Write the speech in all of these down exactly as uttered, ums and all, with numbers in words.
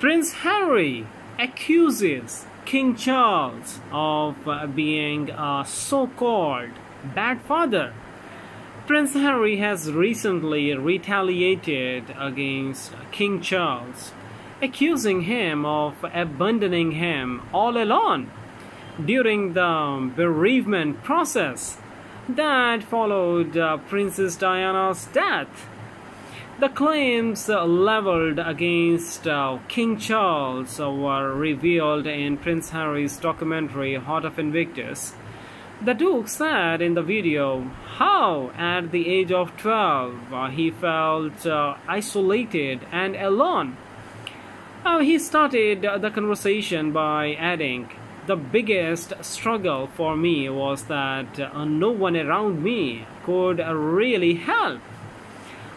Prince Harry accuses King Charles of uh, being a so-called bad father. Prince Harry has recently retaliated against King Charles, accusing him of abandoning him all alone during the bereavement process that followed uh, Princess Diana's death. The claims uh, leveled against uh, King Charles uh, were revealed in Prince Harry's documentary Heart of Invictus. The Duke said in the video how at the age of twelve uh, he felt uh, isolated and alone. Uh, he started the conversation by adding, "The biggest struggle for me was that uh, no one around me could uh, really help.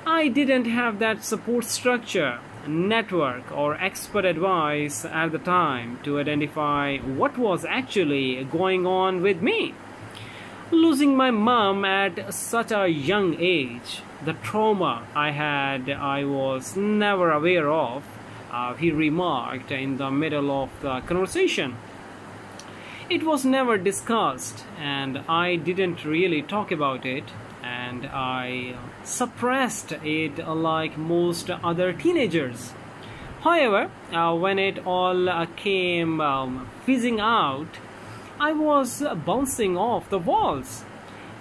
I didn't have that support structure, network, or expert advice at the time to identify what was actually going on with me. Losing my mom at such a young age, the trauma I had, I was never aware of," Uh, he remarked in the middle of the conversation. "It was never discussed, and I didn't really talk about it, and I suppressed it like most other teenagers. However, uh, when it all uh, came um, fizzing out, I was uh, bouncing off the walls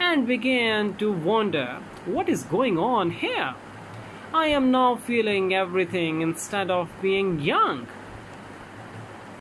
and began to wonder what is going on here. I am now feeling everything instead of being young.